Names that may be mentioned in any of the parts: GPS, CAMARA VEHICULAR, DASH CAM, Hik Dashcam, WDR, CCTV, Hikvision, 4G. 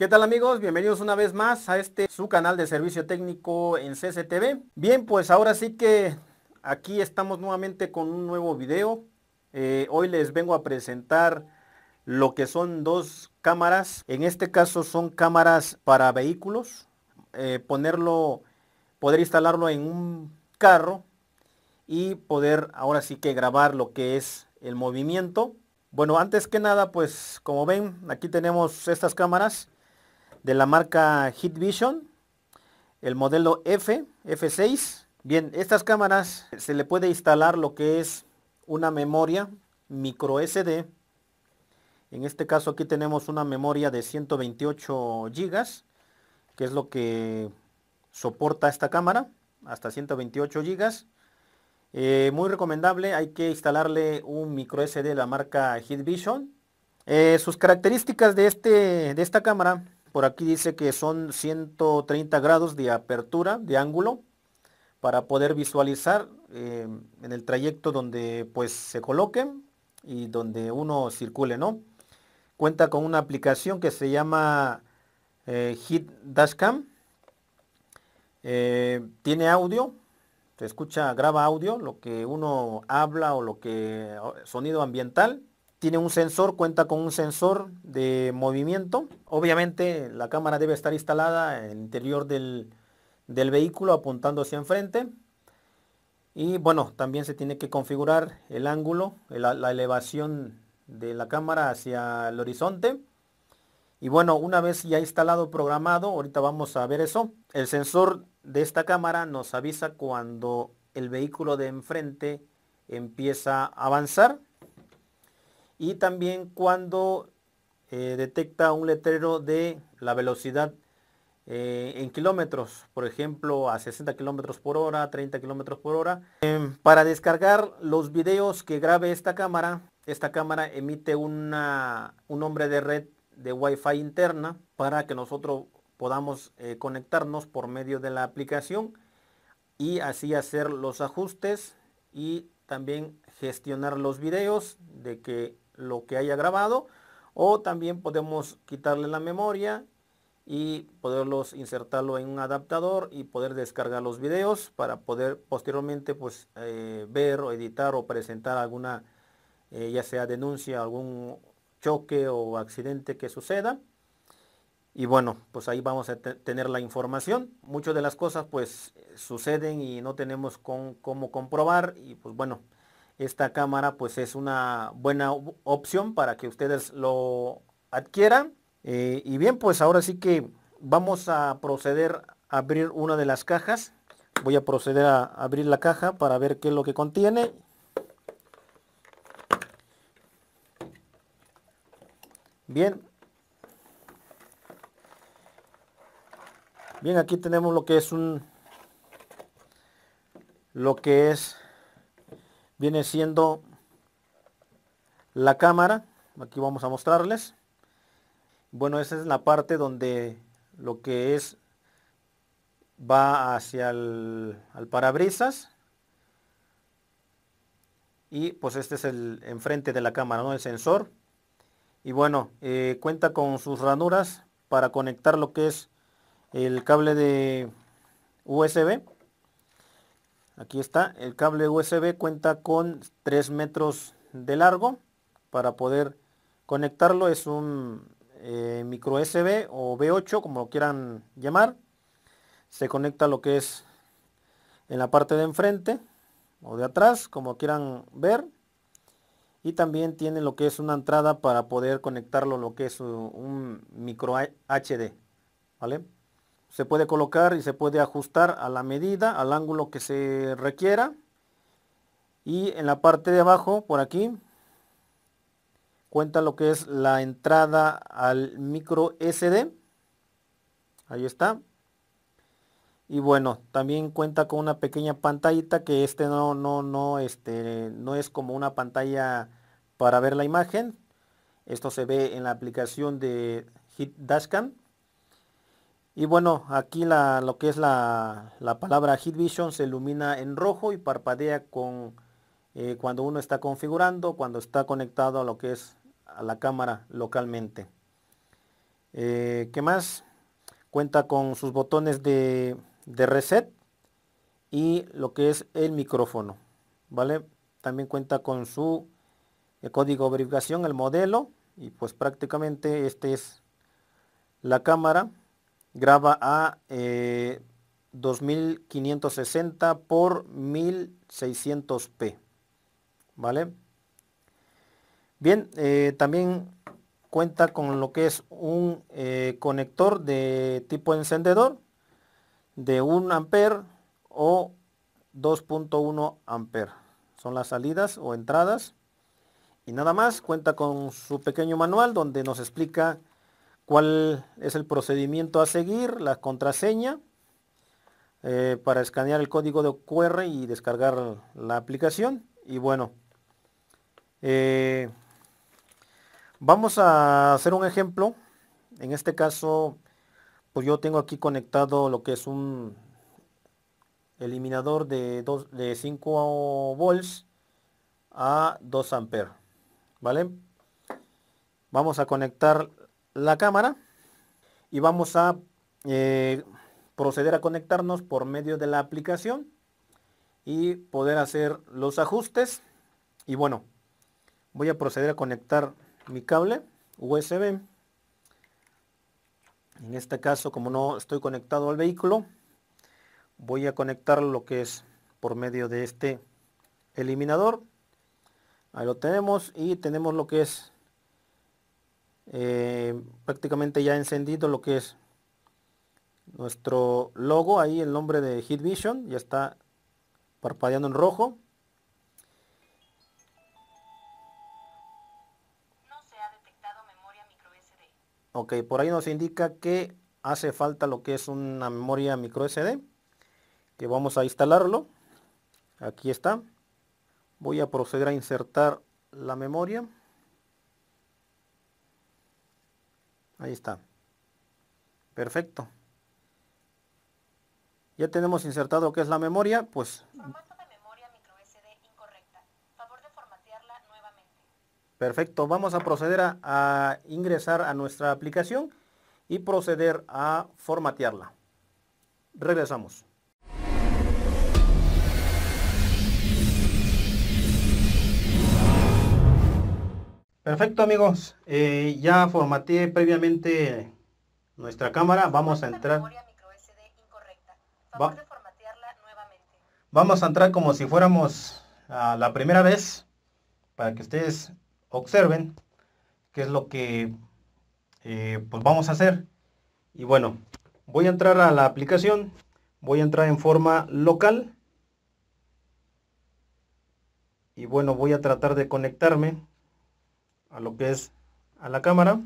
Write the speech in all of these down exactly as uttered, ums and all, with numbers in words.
¿Qué tal amigos? Bienvenidos una vez más a este su canal de servicio técnico en C C T V. Bien, pues ahora sí que aquí estamos nuevamente con un nuevo video. Eh, hoy les vengo a presentar lo que son dos cámaras. En este caso son cámaras para vehículos. Eh, ponerlo, poder instalarlo en un carro y poder ahora sí que grabar lo que es el movimiento. Bueno, antes que nada, pues como ven, aquí tenemos estas cámaras de la marca Hikvision, el modelo F, F seis. Bien, estas cámaras se le puede instalar lo que es una memoria micro S D. En este caso aquí tenemos una memoria de ciento veintiocho gigas, que es lo que soporta esta cámara, hasta ciento veintiocho gigas. Eh, muy recomendable, hay que instalarle un micro S D de la marca Hikvision. Eh, sus características de, este, de esta cámara. Por aquí dice que son ciento treinta grados de apertura, de ángulo, para poder visualizar eh, en el trayecto donde pues se coloque y donde uno circule, ¿no? Cuenta con una aplicación que se llama eh, Hik Dashcam. Eh, tiene audio, se escucha, graba audio, lo que uno habla o lo que sonido ambiental. Tiene un sensor, cuenta con un sensor de movimiento. Obviamente la cámara debe estar instalada en el interior del, del vehículo apuntando hacia enfrente. Y bueno, también se tiene que configurar el ángulo, la, la elevación de la cámara hacia el horizonte. Y bueno, una vez ya instalado, programado, ahorita vamos a ver eso. El sensor de esta cámara nos avisa cuando el vehículo de enfrente empieza a avanzar. Y también cuando eh, detecta un letrero de la velocidad eh, en kilómetros, por ejemplo a sesenta kilómetros por hora, treinta kilómetros por hora. Eh, para descargar los videos que grabe esta cámara, esta cámara emite una, un nombre de red de Wi-Fi interna para que nosotros podamos eh, conectarnos por medio de la aplicación y así hacer los ajustes y también gestionar los videos de que lo que haya grabado, o también podemos quitarle la memoria y poderlos insertarlo en un adaptador y poder descargar los videos para poder posteriormente pues eh, ver o editar o presentar alguna eh, ya sea denuncia, algún choque o accidente que suceda. Y bueno, pues ahí vamos a tener la información. Muchas de las cosas pues suceden y no tenemos con, cómo comprobar, y pues bueno, esta cámara pues es una buena opción para que ustedes lo adquieran. Eh, y bien, pues ahora sí que vamos a proceder a abrir una de las cajas. Voy a proceder a abrir la caja para ver qué es lo que contiene. Bien. Bien, aquí tenemos lo que es un... Lo que es... viene siendo la cámara. Aquí vamos a mostrarles. Bueno, esa es la parte donde lo que es va hacia el al parabrisas. Y pues este es el enfrente de la cámara, ¿no? El sensor. Y bueno, eh, cuenta con sus ranuras para conectar lo que es el cable de U S B. Aquí está, el cable U S B cuenta con tres metros de largo para poder conectarlo. Es un eh, micro U S B o V ocho, como lo quieran llamar. Se conecta lo que es en la parte de enfrente o de atrás, como quieran ver. Y también tiene lo que es una entrada para poder conectarlo, lo que es un micro H D, ¿vale? Se puede colocar y se puede ajustar a la medida, al ángulo que se requiera. Y en la parte de abajo, por aquí, cuenta lo que es la entrada al micro S D. Ahí está. Y bueno, también cuenta con una pequeña pantallita que este no, no, no, este, no es como una pantalla para ver la imagen. Esto se ve en la aplicación de Hik Dashcam. Y bueno, aquí la, lo que es la, la palabra Hikvision se ilumina en rojo y parpadea con, eh, cuando uno está configurando, cuando está conectado a lo que es a la cámara localmente. Eh, ¿Qué más? Cuenta con sus botones de, de reset y lo que es el micrófono, ¿vale? También cuenta con su el código de verificación, el modelo, y pues prácticamente este es la cámara. Graba a eh, dos mil quinientos sesenta por mil seiscientos p, ¿vale? Bien, eh, también cuenta con lo que es un eh, conector de tipo encendedor de un ampere o dos punto uno ampere. Son las salidas o entradas. Y nada más, cuenta con su pequeño manual donde nos explica cuál es el procedimiento a seguir, la contraseña eh, para escanear el código de cu erre y descargar la aplicación. Y bueno, eh, vamos a hacer un ejemplo. En este caso, pues yo tengo aquí conectado lo que es un eliminador de, dos, de cinco volts a dos amperes. ¿Vale? Vamos a conectar la cámara y vamos a eh, proceder a conectarnos por medio de la aplicación y poder hacer los ajustes. Y bueno, voy a proceder a conectar mi cable u ese be. En este caso, como no estoy conectado al vehículo, voy a conectar lo que es por medio de este eliminador. Ahí lo tenemos y tenemos lo que es eh, prácticamente ya encendido lo que es nuestro logo. Ahí el nombre de Hikvision ya está parpadeando en rojo. No se ha detectado memoria micro ese de. Ok, por ahí nos indica que hace falta lo que es una memoria micro ese de, que vamos a instalarlo. Aquí está. Voy a proceder a insertar la memoria. Ahí está. Perfecto. Ya tenemos insertado lo que es la memoria, pues... Formato de memoria micro ese de incorrecta. Favor de formatearla nuevamente. Perfecto. Vamos a proceder a, a ingresar a nuestra aplicación y proceder a formatearla. Regresamos. Perfecto, amigos, eh, ya formateé previamente nuestra cámara. Vamos a entrar. Va. Vamos a entrar como si fuéramos a la primera vez, para que ustedes observen qué es lo que eh, pues vamos a hacer. Y bueno, voy a entrar a la aplicación, voy a entrar en forma local. Y bueno, voy a tratar de conectarme a lo que es a la cámara.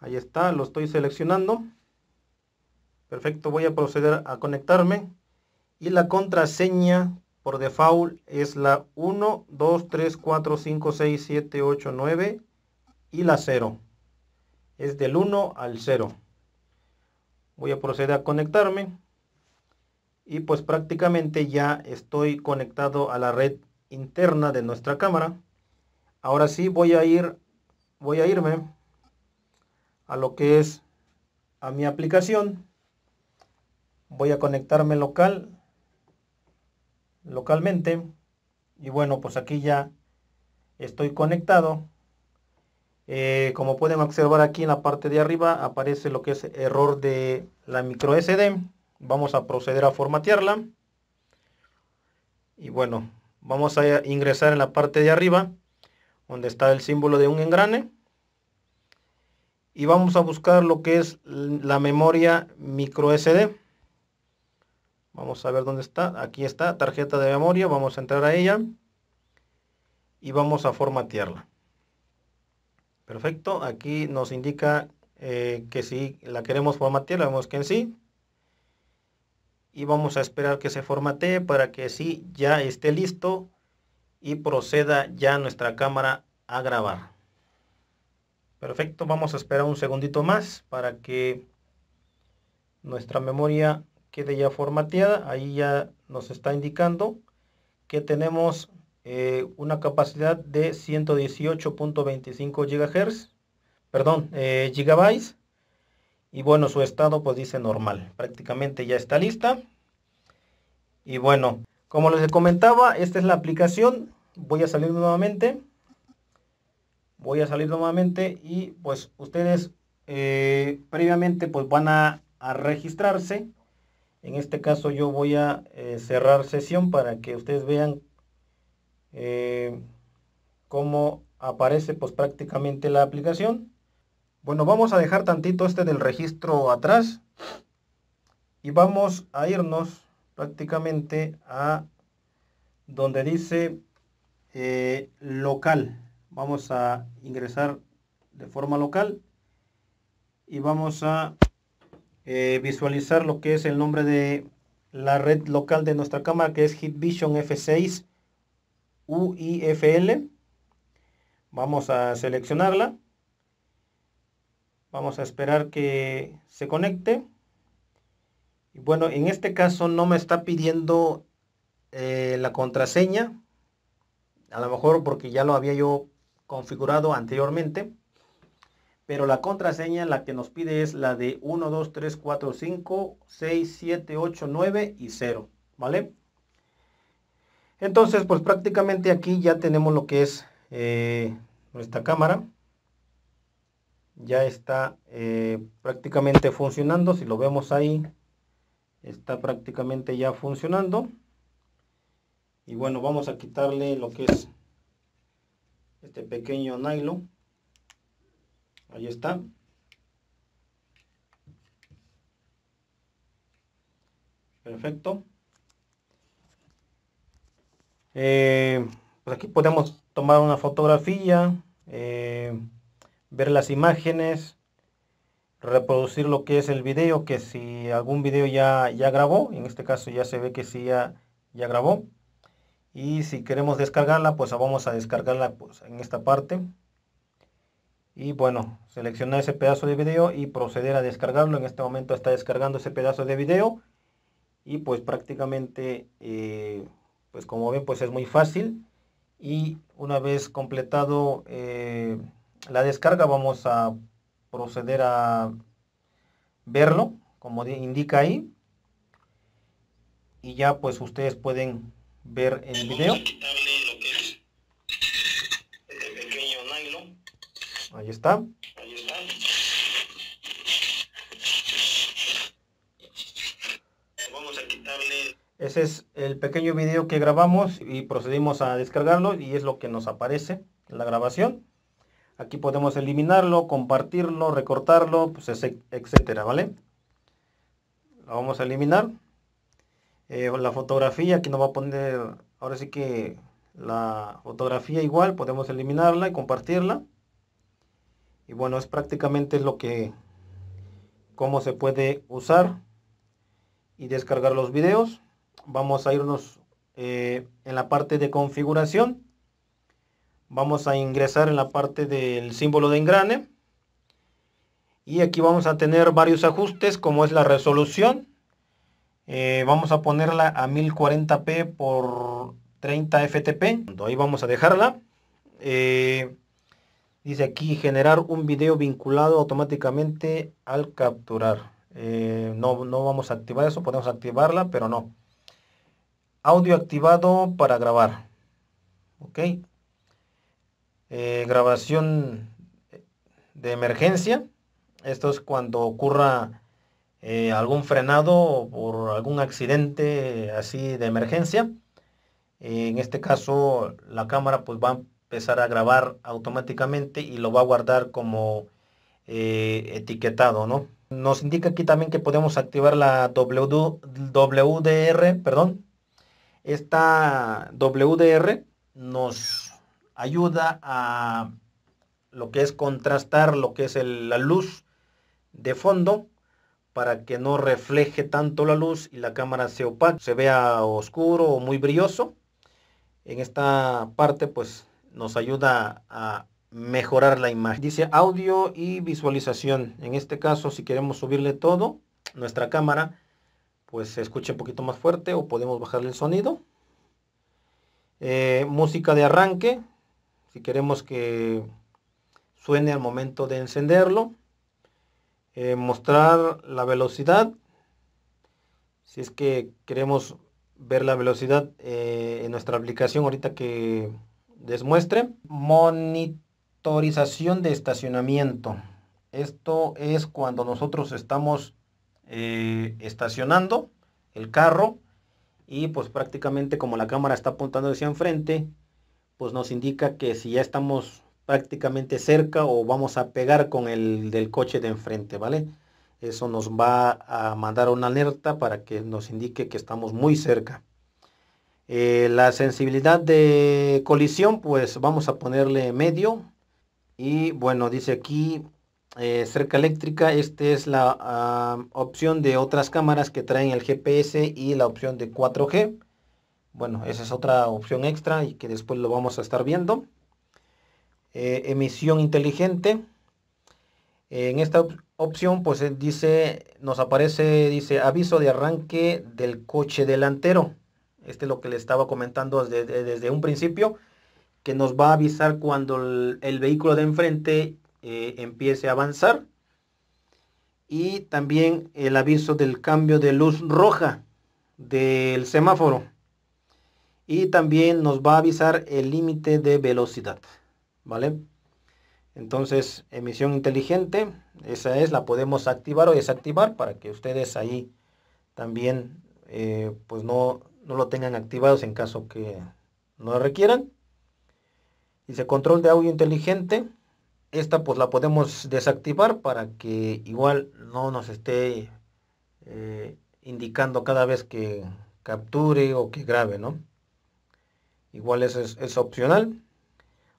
Ahí está, lo estoy seleccionando. Perfecto, voy a proceder a conectarme y la contraseña por default es la uno, dos, tres, cuatro, cinco, seis, siete, ocho, nueve y la cero. Es del uno al cero. Voy a proceder a conectarme. Y pues prácticamente ya estoy conectado a la red interna de nuestra cámara. Ahora sí voy a ir, voy a irme a lo que es a mi aplicación. Voy a conectarme local, localmente. Y bueno, pues aquí ya estoy conectado. Eh, como pueden observar aquí en la parte de arriba aparece lo que es error de la micro ese de. Vamos a proceder a formatearla. Y bueno, vamos a ingresar en la parte de arriba, donde está el símbolo de un engrane. Y vamos a buscar lo que es la memoria micro ese de. Vamos a ver dónde está. Aquí está, tarjeta de memoria. Vamos a entrar a ella. Y vamos a formatearla. Perfecto. Aquí nos indica eh, que si la queremos formatear, la vemos que en sí. Y vamos a esperar que se formatee para que sí ya esté listo y proceda ya nuestra cámara a grabar. Perfecto, vamos a esperar un segundito más para que nuestra memoria quede ya formateada. Ahí ya nos está indicando que tenemos eh, una capacidad de ciento dieciocho punto veinticinco gigahercios, perdón, eh, gigabytes. Y bueno, su estado pues dice normal, prácticamente ya está lista. Y bueno, como les comentaba, esta es la aplicación. Voy a salir nuevamente. Voy a salir nuevamente y pues ustedes eh, previamente pues van a, a registrarse. En este caso yo voy a eh, cerrar sesión para que ustedes vean eh, cómo aparece pues prácticamente la aplicación. Bueno, vamos a dejar tantito este del registro atrás y vamos a irnos prácticamente a donde dice eh, local. Vamos a ingresar de forma local y vamos a eh, visualizar lo que es el nombre de la red local de nuestra cámara, que es Hikvision F seis U I F L. Vamos a seleccionarla, vamos a esperar que se conecte. Y bueno, en este caso no me está pidiendo eh, la contraseña, a lo mejor porque ya lo había yo configurado anteriormente, pero la contraseña la que nos pide es la de uno, dos, tres, cuatro, cinco, seis, siete, ocho, nueve y cero, ¿vale? Entonces, pues prácticamente aquí ya tenemos lo que es eh, nuestra cámara. Ya está eh, prácticamente funcionando. Si lo vemos ahí, está prácticamente ya funcionando. Y bueno, vamos a quitarle lo que es este pequeño nylon. Ahí está. Perfecto. Eh, pues aquí podemos tomar una fotografía, eh, ver las imágenes, reproducir lo que es el video, que si algún video ya, ya grabó. En este caso ya se ve que sí ya, ya grabó. Y si queremos descargarla, pues vamos a descargarla pues, en esta parte. Y bueno, seleccionar ese pedazo de video y proceder a descargarlo. En este momento está descargando ese pedazo de video. Y pues prácticamente, eh, pues como ven, pues es muy fácil. Y una vez completado eh, la descarga, vamos a proceder a verlo, como indica ahí. Y ya pues ustedes pueden ver el video. Ahí está. Ese es el pequeño video que grabamos y procedimos a descargarlo y es lo que nos aparece en la grabación. Aquí podemos eliminarlo, compartirlo, recortarlo, pues, etcétera, ¿vale? Lo vamos a eliminar. Eh, la fotografía, aquí nos va a poner, ahora sí que la fotografía igual, podemos eliminarla y compartirla. Y bueno, es prácticamente lo que, cómo se puede usar y descargar los videos. Vamos a irnos eh, en la parte de configuración. Vamos a ingresar en la parte del símbolo de engrane. Y aquí vamos a tener varios ajustes, como es la resolución. Eh, vamos a ponerla a mil cuarenta p por treinta F T P. Ahí vamos a dejarla. Eh, dice aquí generar un video vinculado automáticamente al capturar. Eh, no, no vamos a activar eso, podemos activarla, pero no. Audio activado para grabar. Ok. Eh, grabación de emergencia. Esto es cuando ocurra Eh, algún frenado por algún accidente así de emergencia. Eh, en este caso la cámara pues va a empezar a grabar automáticamente y lo va a guardar como eh, etiquetado, ¿no? Nos indica aquí también que podemos activar la W D R, perdón. Esta W D R nos ayuda a lo que es contrastar lo que es el, la luz de fondo, para que no refleje tanto la luz y la cámara se opaque, se vea oscuro o muy brilloso. En esta parte pues nos ayuda a mejorar la imagen. Dice audio y visualización. En este caso, si queremos subirle todo, nuestra cámara pues se escuche un poquito más fuerte, o podemos bajarle el sonido. eh, música de arranque, si queremos que suene al momento de encenderlo, eh, mostrar la velocidad, si es que queremos ver la velocidad eh, en nuestra aplicación ahorita que les muestre. Monitorización de estacionamiento. Esto es cuando nosotros estamos eh, estacionando el carro y pues prácticamente como la cámara está apuntando hacia enfrente, pues nos indica que si ya estamos prácticamente cerca o vamos a pegar con el del coche de enfrente, ¿vale? Eso nos va a mandar una alerta para que nos indique que estamos muy cerca. Eh, la sensibilidad de colisión, pues vamos a ponerle medio. Y bueno, dice aquí eh, cerca eléctrica. Esta es la uh, opción de otras cámaras que traen el G P S y la opción de cuatro G. Bueno, esa es otra opción extra y que después lo vamos a estar viendo. Eh, emisión inteligente. En esta op opción pues dice, nos aparece, dice aviso de arranque del coche delantero. Este es lo que le estaba comentando desde, desde un principio, que nos va a avisar cuando el, el vehículo de enfrente eh, empiece a avanzar. Y también el aviso del cambio de luz roja del semáforo. Y también nos va a avisar el límite de velocidad, ¿vale? Entonces, emisión inteligente, esa es, la podemos activar o desactivar para que ustedes ahí también eh, pues no, no lo tengan activados en caso que no lo requieran. Dice control de audio inteligente, esta pues la podemos desactivar para que igual no nos esté eh, indicando cada vez que capture o que grabe, ¿no? Igual eso es, es opcional.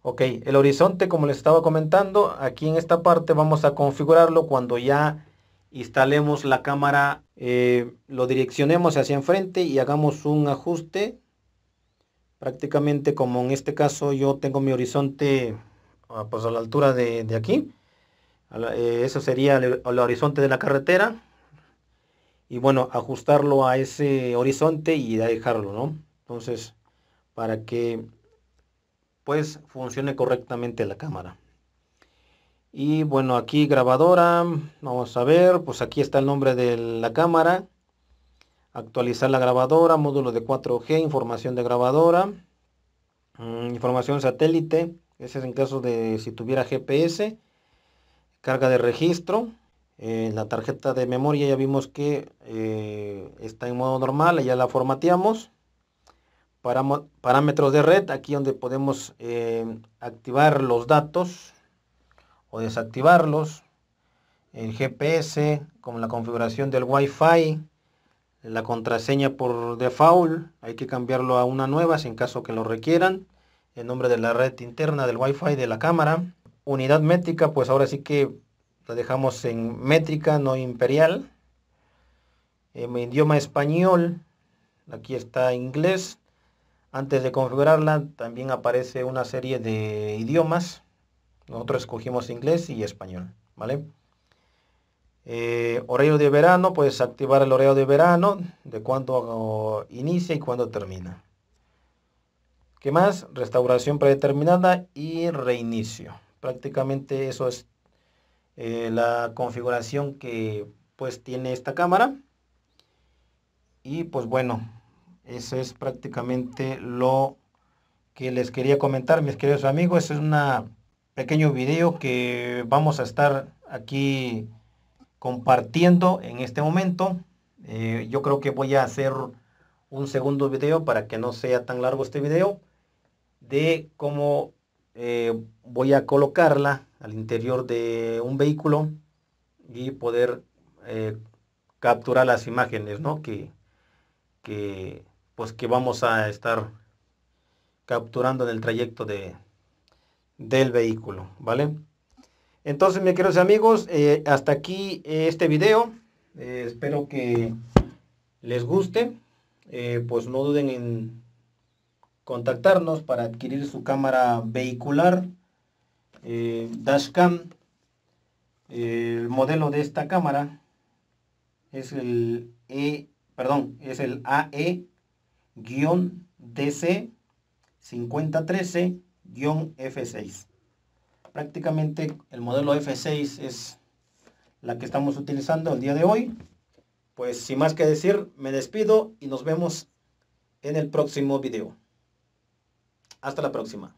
Ok, el horizonte, como les estaba comentando, aquí en esta parte vamos a configurarlo cuando ya instalemos la cámara, eh, lo direccionemos hacia enfrente y hagamos un ajuste. Prácticamente como en este caso yo tengo mi horizonte pues, a la altura de, de aquí. Eso sería el, el horizonte de la carretera. Y bueno, ajustarlo a ese horizonte y dejarlo, ¿no? Entonces, para que pues funcione correctamente la cámara. Y bueno, aquí grabadora, vamos a ver, pues aquí está el nombre de la cámara, actualizar la grabadora, módulo de cuatro G, información de grabadora, información satélite, ese es en caso de si tuviera G P S, carga de registro, eh, la tarjeta de memoria ya vimos que eh, está en modo normal, ya la formateamos. Parámetros de red, aquí donde podemos eh, activar los datos o desactivarlos, el G P S, como la configuración del Wi-Fi, la contraseña por default, hay que cambiarlo a una nueva si en caso que lo requieran, el nombre de la red interna del Wi-Fi de la cámara, unidad métrica, pues ahora sí que la dejamos en métrica, no imperial, en idioma español, aquí está inglés. Antes de configurarla también aparece una serie de idiomas. Nosotros escogimos inglés y español, ¿vale? Eh, horario de verano, pues activar el horario de verano, de cuándo inicia y cuándo termina. ¿Qué más? Restauración predeterminada y reinicio. Prácticamente eso es eh, la configuración que pues tiene esta cámara. Y pues bueno, eso es prácticamente lo que les quería comentar, mis queridos amigos. Este es un pequeño video que vamos a estar aquí compartiendo en este momento. Eh, yo creo que voy a hacer un segundo video para que no sea tan largo este video. De cómo eh, voy a colocarla al interior de un vehículo y poder eh, capturar las imágenes, ¿no? Que, que pues que vamos a estar capturando en el trayecto de, del vehículo, ¿vale? Entonces, mis queridos amigos, eh, hasta aquí eh, este video. Eh, espero que les guste. Eh, pues no duden en contactarnos para adquirir su cámara vehicular, eh, Dash Cam. Eh, el modelo de esta cámara es el E. Perdón, es el A E D C cinco uno tres cincuenta trece F seis. Prácticamente el modelo F seis es la que estamos utilizando el día de hoy. Pues sin más que decir, me despido y nos vemos en el próximo video. Hasta la próxima.